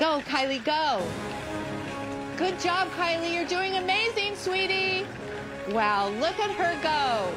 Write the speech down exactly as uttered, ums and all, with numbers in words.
Go, Kylie, go. Good job, Kylie. You're doing amazing, sweetie. Wow, look at her go.